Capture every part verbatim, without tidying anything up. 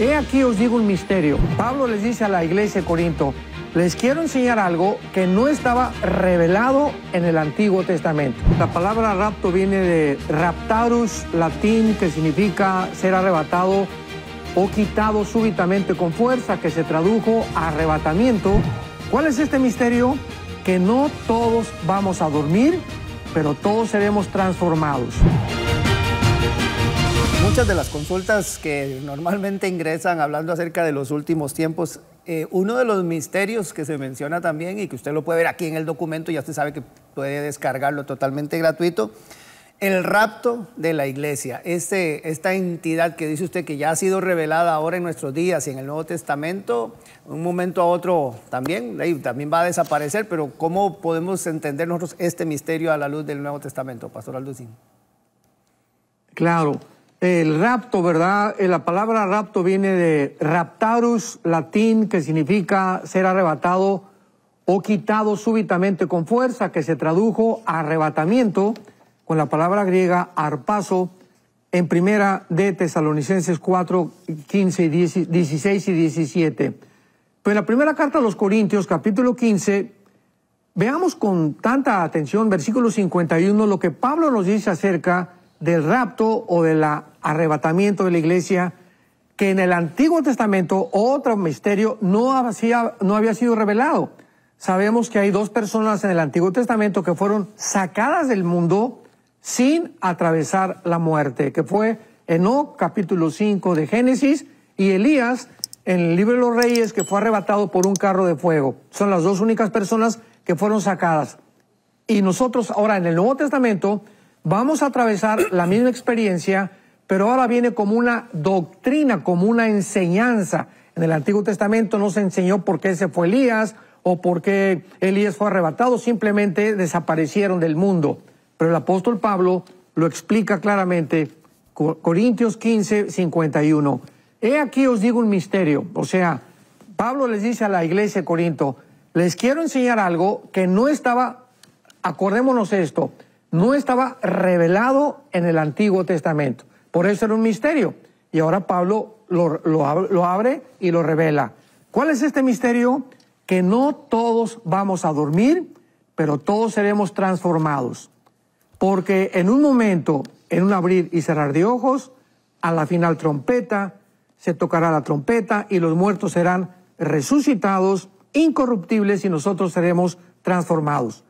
He aquí os digo un misterio. Pablo les dice a la iglesia de Corinto, les quiero enseñar algo que no estaba revelado en el Antiguo Testamento. La palabra rapto viene de raptarus, latín, que significa ser arrebatado o quitado súbitamente con fuerza, que se tradujo a arrebatamiento. ¿Cuál es este misterio? Que no todos vamos a dormir, pero todos seremos transformados. Muchas de las consultas que normalmente ingresan hablando acerca de los últimos tiempos, eh, uno de los misterios que se menciona también y que usted lo puede ver aquí en el documento, ya usted sabe que puede descargarlo totalmente gratuito, el rapto de la iglesia, este, esta entidad que dice usted que ya ha sido revelada ahora en nuestros días y en el Nuevo Testamento, un momento a otro también, también va a desaparecer, pero ¿cómo podemos entender nosotros este misterio a la luz del Nuevo Testamento, Pastor Alducin? Claro. El rapto, ¿verdad? La palabra rapto viene de raptarus, latín, que significa ser arrebatado o quitado súbitamente con fuerza, que se tradujo a arrebatamiento con la palabra griega arpaso en primera de Tesalonicenses cuatro, quince, dieciséis y diecisiete. Pero en la primera carta a los Corintios, capítulo quince, veamos con tanta atención, versículo cincuenta y uno, lo que Pablo nos dice acerca del rapto o del arrebatamiento de la iglesia, que en el Antiguo Testamento, otro misterio, no había, no había sido revelado. Sabemos que hay dos personas en el Antiguo Testamento que fueron sacadas del mundo sin atravesar la muerte, que fue Enoc, capítulo cinco de Génesis, y Elías, en el libro de los Reyes, que fue arrebatado por un carro de fuego. Son las dos únicas personas que fueron sacadas. Y nosotros ahora en el Nuevo Testamento vamos a atravesar la misma experiencia, pero ahora viene como una doctrina, como una enseñanza. En el Antiguo Testamento no se enseñó por qué se fue Elías o por qué Elías fue arrebatado, simplemente desaparecieron del mundo. Pero el apóstol Pablo lo explica claramente, Corintios quince, cincuenta y uno. He aquí os digo un misterio, o sea, Pablo les dice a la iglesia de Corinto, les quiero enseñar algo que no estaba, acordémonos esto, no estaba revelado en el Antiguo Testamento. Por eso era un misterio. Y ahora Pablo lo, lo, lo abre y lo revela. ¿Cuál es este misterio? Que no todos vamos a dormir, pero todos seremos transformados. Porque en un momento, en un abrir y cerrar de ojos, a la final trompeta, se tocará la trompeta y los muertos serán resucitados, incorruptibles, y nosotros seremos transformados.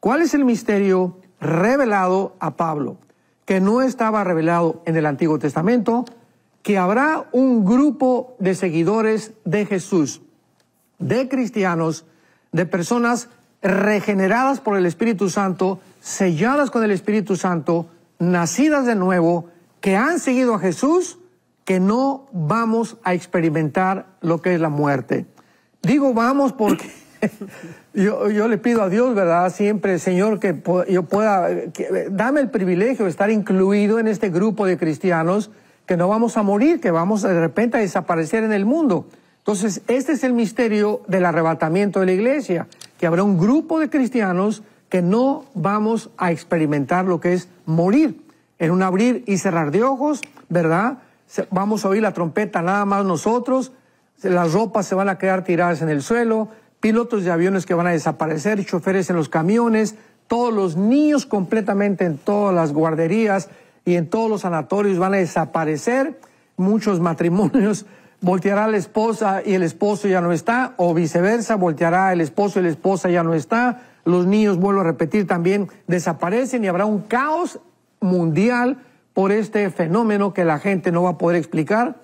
¿Cuál es el misterio revelado a Pablo, que no estaba revelado en el Antiguo Testamento? Que habrá un grupo de seguidores de Jesús, de cristianos, de personas regeneradas por el Espíritu Santo, selladas con el Espíritu Santo, nacidas de nuevo, que han seguido a Jesús, que no vamos a experimentar lo que es la muerte. Digo vamos porque Yo, yo le pido a Dios, ¿verdad? Siempre, Señor, que yo pueda, que, dame el privilegio de estar incluido en este grupo de cristianos, que no vamos a morir, que vamos de repente a desaparecer en el mundo. Entonces, este es el misterio del arrebatamiento de la iglesia, que habrá un grupo de cristianos que no vamos a experimentar lo que es morir. En un abrir y cerrar de ojos, ¿verdad? Vamos a oír la trompeta nada más nosotros, las ropas se van a quedar tiradas en el suelo, pilotos de aviones que van a desaparecer, choferes en los camiones, todos los niños completamente en todas las guarderías y en todos los sanatorios van a desaparecer, muchos matrimonios, volteará la esposa y el esposo ya no está, o viceversa, volteará el esposo y la esposa ya no está, los niños, vuelvo a repetir, también desaparecen y habrá un caos mundial por este fenómeno que la gente no va a poder explicar,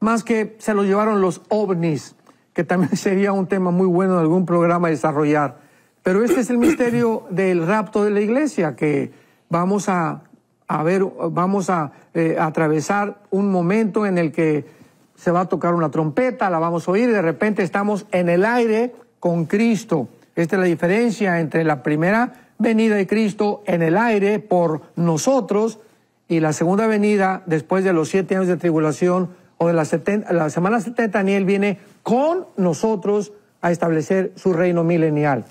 más que se lo llevaron los ovnis, que también sería un tema muy bueno de algún programa desarrollar. Pero este es el misterio del rapto de la iglesia, que vamos a, a ver, vamos a eh, atravesar un momento en el que se va a tocar una trompeta, la vamos a oír, y de repente estamos en el aire con Cristo. Esta es la diferencia entre la primera venida de Cristo en el aire por nosotros y la segunda venida después de los siete años de tribulación o de la, setenta, la semana setenta, Daniel viene con nosotros a establecer su reino milenial.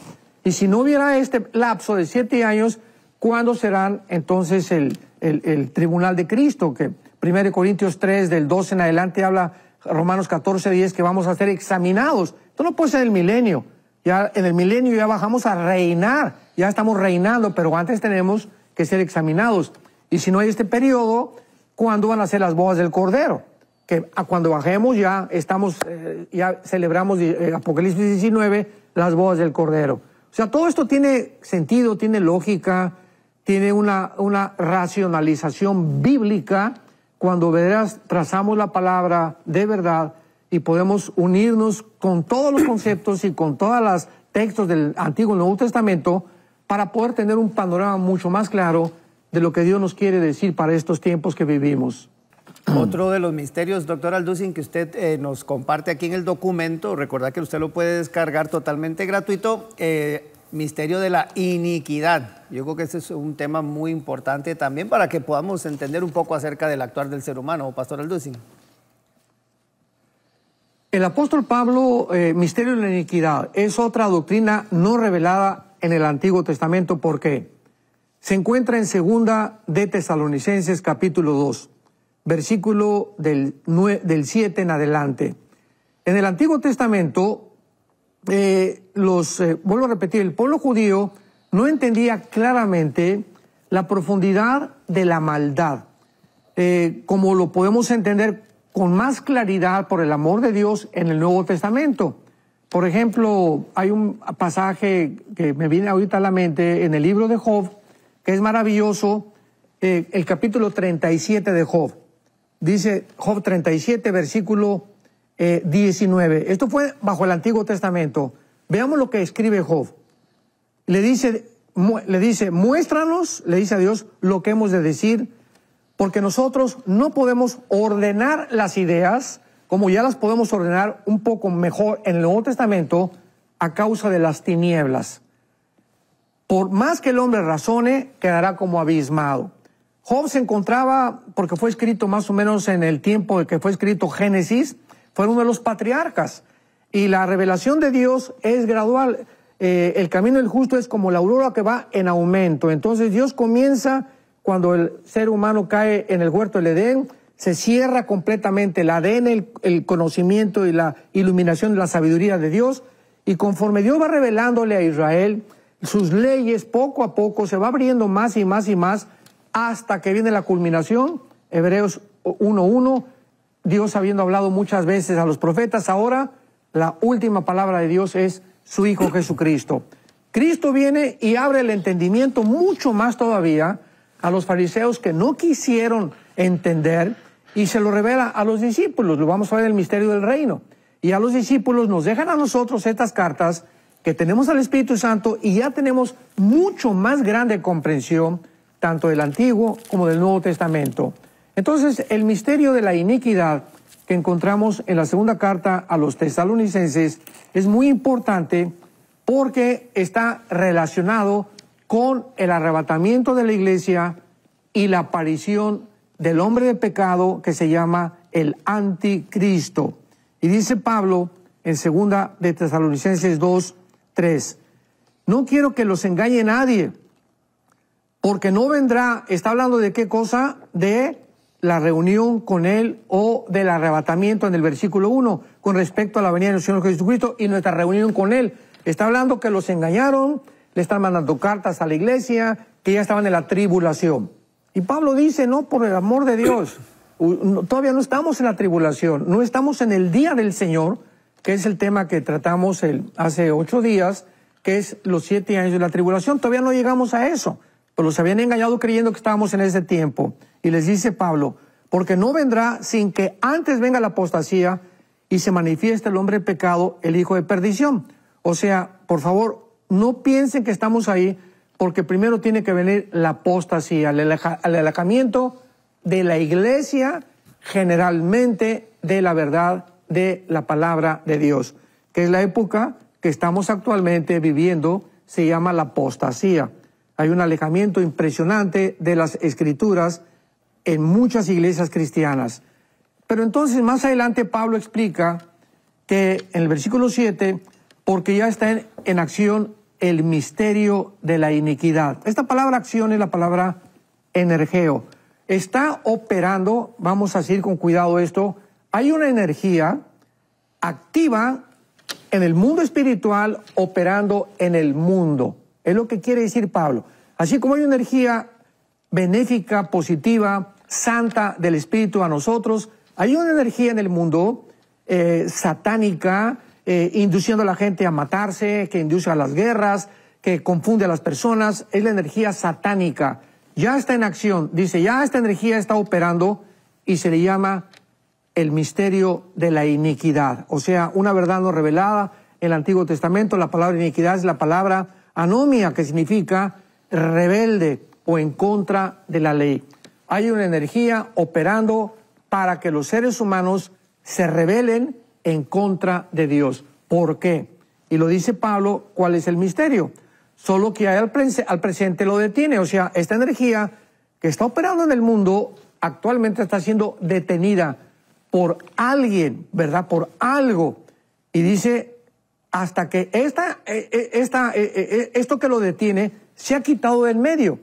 Y si no hubiera este lapso de siete años, ¿cuándo serán entonces el, el, el tribunal de Cristo? Que primera Corintios tres, del doce en adelante, habla Romanos catorce, diez, que vamos a ser examinados. Esto no puede ser el milenio. Ya en el milenio ya bajamos a reinar, ya estamos reinando, pero antes tenemos que ser examinados. Y si no hay este periodo, ¿cuándo van a ser las bodas del Cordero? Que cuando bajemos ya estamos, eh, ya celebramos eh, Apocalipsis diecinueve, las bodas del Cordero. O sea, todo esto tiene sentido, tiene lógica, tiene una, una racionalización bíblica. Cuando verás, trazamos la palabra de verdad y podemos unirnos con todos los conceptos y con todos los textos del Antiguo y Nuevo Testamento para poder tener un panorama mucho más claro de lo que Dios nos quiere decir para estos tiempos que vivimos. Otro de los misterios, doctor Alducin, que usted eh, nos comparte aquí en el documento, recordad que usted lo puede descargar totalmente gratuito, eh, misterio de la iniquidad. Yo creo que ese es un tema muy importante también para que podamos entender un poco acerca del actuar del ser humano, pastor Alducin. El apóstol Pablo, eh, misterio de la iniquidad, es otra doctrina no revelada en el Antiguo Testamento porque se encuentra en segunda de Tesalonicenses capítulo dos. Versículo del siete en adelante. En el Antiguo Testamento, eh, los, eh, vuelvo a repetir, el pueblo judío no entendía claramente la profundidad de la maldad, eh, como lo podemos entender con más claridad por el amor de Dios en el Nuevo Testamento. Por ejemplo, hay un pasaje que me viene ahorita a la mente en el libro de Job, que es maravilloso, eh, el capítulo treinta y siete de Job. Dice Job treinta y siete, versículo diecinueve. Esto fue bajo el Antiguo Testamento. Veamos lo que escribe Job. Le dice, mu le dice, muéstranos, le dice a Dios, lo que hemos de decir, porque nosotros no podemos ordenar las ideas, como ya las podemos ordenar un poco mejor en el Nuevo Testamento, a causa de las tinieblas. Por más que el hombre razone, quedará como abismado. Job se encontraba, porque fue escrito más o menos en el tiempo en que fue escrito Génesis, fue uno de los patriarcas. Y la revelación de Dios es gradual. Eh, el camino del justo es como la aurora que va en aumento. Entonces Dios comienza cuando el ser humano cae en el huerto del Edén, se cierra completamente el A D N, el, el conocimiento y la iluminación de la sabiduría de Dios. Y conforme Dios va revelándole a Israel sus leyes, poco a poco se va abriendo más y más y más, hasta que viene la culminación, Hebreos uno uno, Dios habiendo hablado muchas veces a los profetas, ahora la última palabra de Dios es su Hijo Jesucristo. Cristo viene y abre el entendimiento mucho más todavía a los fariseos que no quisieron entender y se lo revela a los discípulos, lo vamos a ver en el misterio del reino. Y a los discípulos nos dejan a nosotros estas cartas que tenemos al Espíritu Santo y ya tenemos mucho más grande comprensión tanto del Antiguo como del Nuevo Testamento. Entonces, el misterio de la iniquidad que encontramos en la segunda carta a los tesalonicenses es muy importante porque está relacionado con el arrebatamiento de la iglesia y la aparición del hombre de pecado que se llama el anticristo. Y dice Pablo en segunda de Tesalonicenses dos, tres, no quiero que los engañe nadie, porque no vendrá, está hablando de qué cosa, de la reunión con él o del arrebatamiento en el versículo uno, con respecto a la venida del Señor Jesucristo y nuestra reunión con él. Está hablando que los engañaron, le están mandando cartas a la iglesia, que ya estaban en la tribulación. Y Pablo dice, no, por el amor de Dios, todavía no estamos en la tribulación, no estamos en el día del Señor, que es el tema que tratamos el, hace ocho días, que es los siete años de la tribulación, todavía no llegamos a eso. Pero los habían engañado creyendo que estábamos en ese tiempo. Y les dice Pablo, porque no vendrá sin que antes venga la apostasía y se manifieste el hombre de pecado, el hijo de perdición. O sea, por favor, no piensen que estamos ahí, porque primero tiene que venir la apostasía, el alejamiento de la iglesia, generalmente de la verdad, de la palabra de Dios, que es la época que estamos actualmente viviendo, se llama la apostasía. Hay un alejamiento impresionante de las Escrituras en muchas iglesias cristianas. Pero entonces, más adelante, Pablo explica que en el versículo siete, porque ya está en, en acción el misterio de la iniquidad. Esta palabra acción es la palabra energeo. Está operando, vamos a decir con cuidado esto, hay una energía activa en el mundo espiritual operando en el mundo. Es lo que quiere decir Pablo. Así como hay una energía benéfica, positiva, santa del Espíritu a nosotros, hay una energía en el mundo eh, satánica, eh, induciendo a la gente a matarse, que induce a las guerras, que confunde a las personas. Es la energía satánica. Ya está en acción. Dice, ya esta energía está operando y se le llama el misterio de la iniquidad. O sea, una verdad no revelada en el Antiguo Testamento. La palabra iniquidad es la palabra anomia, que significa rebelde o en contra de la ley. Hay una energía operando para que los seres humanos se rebelen en contra de Dios. ¿Por qué? Y lo dice Pablo, ¿cuál es el misterio? Solo que al, pre al presente lo detiene. O sea, esta energía que está operando en el mundo actualmente está siendo detenida por alguien, ¿verdad? Por algo. Y dice, hasta que esta, esta, esto que lo detiene se ha quitado del medio.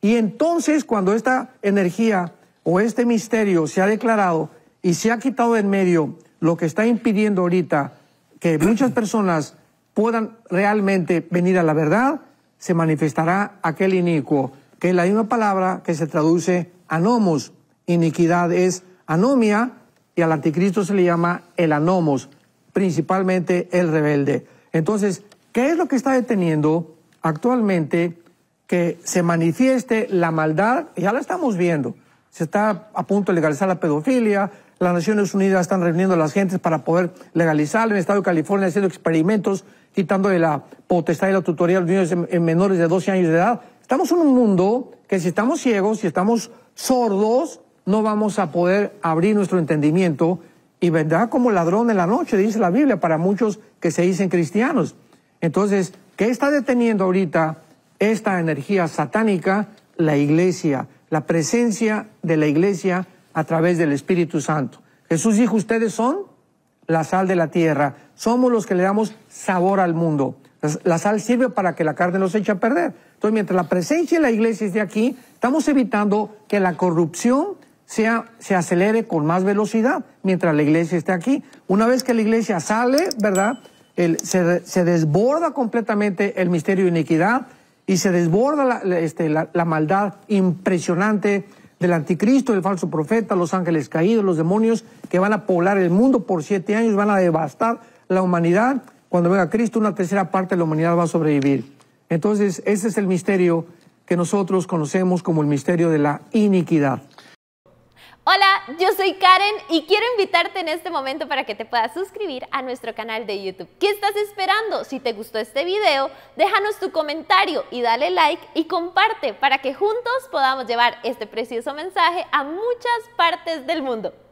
Y entonces, cuando esta energía o este misterio se ha declarado y se ha quitado del medio, lo que está impidiendo ahorita que muchas personas puedan realmente venir a la verdad, se manifestará aquel inicuo, que es la misma palabra que se traduce anomos. Iniquidad es anomia, y al anticristo se le llama el anomos, principalmente el rebelde. Entonces, ¿qué es lo que está deteniendo actualmente que se manifieste la maldad? Ya la estamos viendo. Se está a punto de legalizar la pedofilia. Las Naciones Unidas están reuniendo a las gentes para poder legalizarla. En el estado de California haciendo experimentos, quitándole la potestad y la tutoría a los niños en menores de doce años de edad. Estamos en un mundo que si estamos ciegos, si estamos sordos, no vamos a poder abrir nuestro entendimiento y vendrá como ladrón en la noche, dice la Biblia, para muchos que se dicen cristianos. Entonces, ¿qué está deteniendo ahorita esta energía satánica? La iglesia, la presencia de la iglesia a través del Espíritu Santo. Jesús dijo, ustedes son la sal de la tierra, somos los que le damos sabor al mundo. La sal sirve para que la carne nos eche a perder. Entonces, mientras la presencia de la iglesia esté aquí, estamos evitando que la corrupción Sea, se acelere con más velocidad mientras la iglesia esté aquí. Una vez que la iglesia sale, ¿verdad? El, se, se desborda completamente el misterio de iniquidad y se desborda la, la, este, la, la maldad impresionante del anticristo, del falso profeta, los ángeles caídos, los demonios que van a poblar el mundo por siete años, van a devastar la humanidad. Cuando venga Cristo, una tercera parte de la humanidad va a sobrevivir. Entonces, ese es el misterio que nosotros conocemos como el misterio de la iniquidad. Hola, yo soy Karen y quiero invitarte en este momento para que te puedas suscribir a nuestro canal de YouTube. ¿Qué estás esperando? Si te gustó este video, déjanos tu comentario y dale like y comparte para que juntos podamos llevar este precioso mensaje a muchas partes del mundo.